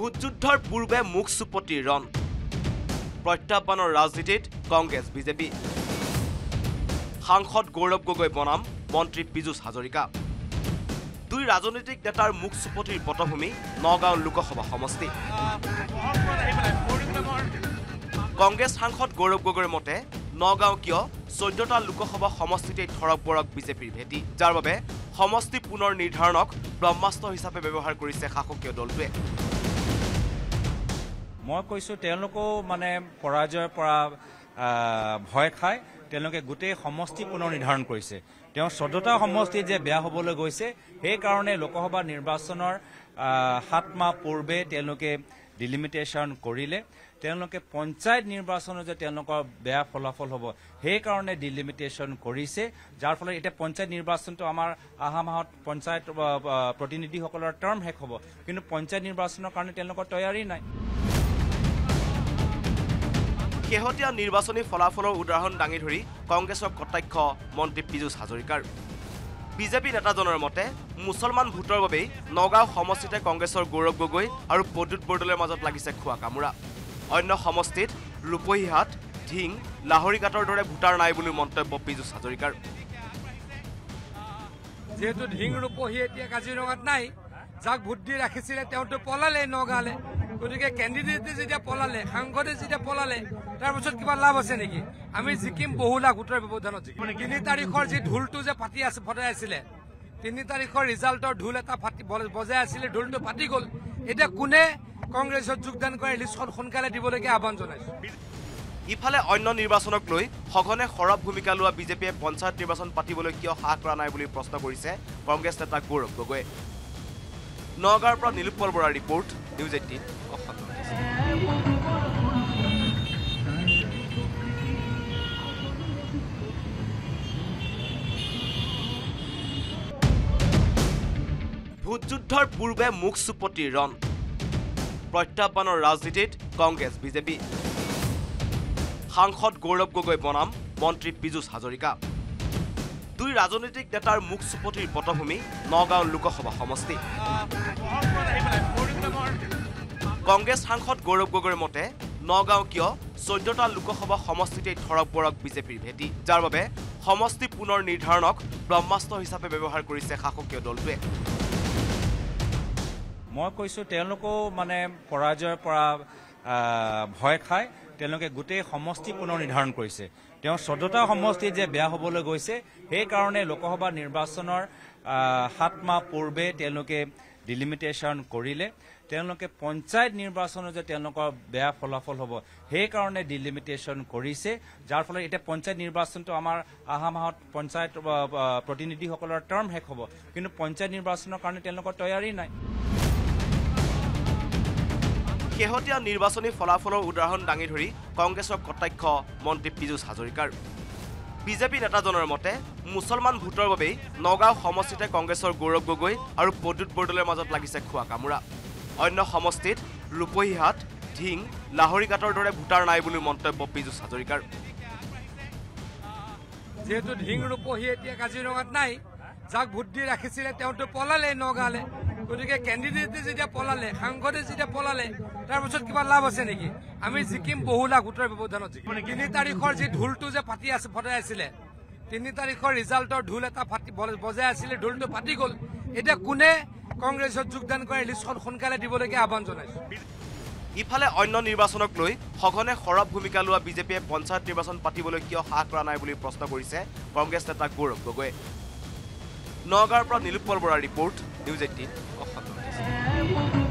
ভোটযুদ্ধৰ পূৰ্বে মুখ চুপতি ৰণ প্ৰত্যাহ্বানৰ ৰাজনীতিত কংগ্ৰেছ বিজেপি সাংসদ গৌৰৱ গগৈ বনাম মন্ত্ৰী পীযুষ হাজৰিকা দুই ৰাজনৈতিক নেতাৰ মুখ চুপতিৰ পটভূমি নগাঁও লোকসভা সমষ্টি কংগ্ৰেছ সাংসদ গৌৰৱ গগৈৰ মতে নগাঁও কিয় 14টা লোকসভা সমষ্টিতে থৰক বৰক বিজেপিৰ ভেটি যাৰ বাবে সমষ্টি পুনৰ নিৰ্ধাৰণক ব্ৰহ্মাস্ত্ৰ হিচাপে ব্যৱহাৰ কৰিছে শাসকীয় দলটোৱে মই কৈছো তেলনকো মানে পৰাজয় পৰা ভয় খায় তেলনকে গুটে সমষ্টি পুনৰ নিৰ্ধাৰণ কৰিছে তেওঁ 14টা সমষ্টি যে বেয়া হ'বলৈ গৈছে এই কাৰণে লোকসভা নিৰ্বাচনৰ 7 মাহ পূৰ্বে তেলনকে delimitation কৰিলে তেলনকে পঞ্চায়ত নিৰ্বাচনৰ যে তেলনকৰ বেয়া ফলাফল হ'ব সেই কাৰণে delimitation কৰিছে যাৰ ফলত এটা পঞ্চায়ত নিৰ্বাচনটো আমাৰ আহা মাহত পঞ্চায়ত প্ৰতিনিধিসকলৰ টাৰ্ম হেক হ'ব কিন্তু পঞ্চায়ত নিৰ্বাচনৰ কাৰণে তেলনকৰ তৈয়াৰী নাই কেহতিয়া নিৰ্বাচনী ফলাফলৰ উদাহৰণ ডাঙি ধৰি কংগ্ৰেছৰ কটাক্ষ মন্ত্ৰী পীযুষ হাজৰিকাৰ বিজেপি নেতাজনৰ মতে মুছলমান ভোটৰ বাবে নগাঁও সমষ্টিতে কংগ্ৰেছৰ গৌৰৱ গগৈ আৰু পদুত বৰদলৰ মাজত লাগিছে খোৱা কামুৰা অন্য সমষ্টিত ৰূপহীহাট ঢিং লাহৰিঘাটৰ দৰে ভোটাৰ নাই বুলি মন্তব্য পীযুষ হাজৰিকাৰ যেহেতু ঢিং ৰূপহী এতিয়া কাজিৰঙাত নাই যাক ভোট দি ৰাখিছিল তেওঁটো পলালে নগাঁৱলে গতিকে ক্যান্ডিডেটে যেতিয়া পলালে সাংগঠে যেতিয়া পলালে তাৰ পিছত কিবা লাভ আছে নেকি আমি জিকিম বহুলা গুটৰ ব্যৱধানত জিকিম 3 তাৰিখৰ যে ঢুলটো যে পাতি আছে ফটাই আছিলে 3 তাৰিখৰ ৰিজাল্টৰ ঢুল এটা ফাটি বজাই আছিলে ঢুলটো পাতি গল এটা কোনে কংগ্ৰেছত যোগদান কৰে লিষ্টখন খনকালে দিবলৈকে আহ্বান জনাইছে ইফালে অন্য নিৰ্বাচনক লৈ হগনে খৰব ভূমিকা লোৱা বিজেপিয়ে পঞ্চায়ত নিৰ্বাচন পাতিবলৈ কিয় হাত কৰা নাই বুলি প্ৰশ্ন কৰিছে কংগ্ৰেছ নেতা গৌৰৱ গগৈ নগাঁৱৰ পৰা নীলোৎপল বৰা ৰিপোৰ্ট নিউজ 18ভোটযুদ্ধৰ পূৰ্বে মুখ চুপতি ৰণ প্ৰত্যাহ্বানৰ ৰাজনীতিত কংগ্ৰেছ বিজেপি সাংসদ গৌৰৱ গগৈ বনাম মন্ত্ৰী পীযুষ হাজৰিকা দুই ৰাজনৈতিক নেতাৰ মুখ চুপতিৰ পটভূমি নগাঁও লোকসভা সমষ্টি কংগ্ৰেছ সাংসদ গৌৰৱ গগৈৰ মতে নগাঁও কিয় 14টা লোকসভা সমষ্টিতে থৰক বৰক বিজেপিৰ ভেটি যাৰ বাবে সমষ্টি পুনৰ নিৰ্ধাৰণক ব্ৰহ্মাস্ত্ৰ হিচাপে ব্যৱহাৰ কৰিছে শাসকীয় দলটোৱে মই কৈছো তেলনকো মানে পৰাজয় পৰা ভয় খায় তেলনকে গুটে সমষ্টি পুনৰ নিৰ্ধাৰণ কৰিছে তেওঁ 14টা সমষ্টি যে বেয়া হ'বলৈ গৈছে এই কাৰণে লোকসভা নিৰ্বাচনৰ 7 মাহ পূৰ্বে তেলনকে delimitation কৰিলে তেলনকে পঞ্চায়ত নিৰ্বাচনৰ যে তেলনকৰ বেয়া ফলাফল হ'ব সেই কাৰণে delimitation কৰিছে যাৰ ফলত এটা পঞ্চায়ত নিৰ্বাচনটো আমাৰ আহা মাহত পঞ্চায়ত প্ৰতিনিধিসকলৰ টাৰ্ম হেক হ'ব কিন্তু পঞ্চায়ত নিৰ্বাচনৰ কাৰণে তেলনকৰ তৈয়াৰী নাই কেহতিয়া নিৰ্বাচনী ফলাফলৰ উদাহৰণ ডাঙি ধৰি কংগ্ৰেছৰ কটাক্ষ মন্ত্ৰী পীযুষ হাজৰিকাৰ বিজেপি নেতাজনৰ মতে মুছলমান ভোটৰ বাবে নগাঁও সমষ্টিতে কংগ্ৰেছৰ গৌৰৱ গগৈ আৰু পদুত বৰদলৰ মাজত লাগিছে খোৱা কামুৰা অন্য সমষ্টিত ৰূপহীহাট ঢিং লাহৰিঘাটৰ দৰে ভোটাৰ নাই বুলি মন্তব্য পীযুষ হাজৰিকাৰ যেহেতু ঢিং ৰূপহী এতিয়া কাজিৰঙাত নাই যাক ভোট দি ৰাখিছিল তেওঁটো পলালে নগাঁৱলে গতিকে ক্যান্ডিডেটে যেতিয়া পলালে সাংগঠে যেতিয়া পলালে তাৰ পিছত কিবা লাভ আছে নেকি আমি জিকিম বহুলা গুটৰ ব্যৱধানত জিকিম 3 তাৰিখৰ যে ঢুলটো যে পাতি আছে ফটাই আছিলে 3 তাৰিখৰ ৰিজাল্টৰ ঢুল এটা ফাটি বজাই আছিলে ঢুলটো পাতি গল এটা কোনে কংগ্ৰেছত যোগদান কৰে লিষ্টখন খনকালে দিবলৈকে আহ্বান জনাইছে ইফালে অন্য নিৰ্বাচনক লৈ হগনে খৰব ভূমিকা লোৱা বিজেপিয়ে পঞ্চায়ত নিৰ্বাচন পাতিবলৈ কিয় হাত কৰা নাই বুলি প্ৰশ্ন কৰিছে কংগ্ৰেছ নেতা গৌৰৱ গগৈ নগাঁৱৰ পৰা নীলোৎপল বৰা ৰিপোৰ্ট নিউজ 18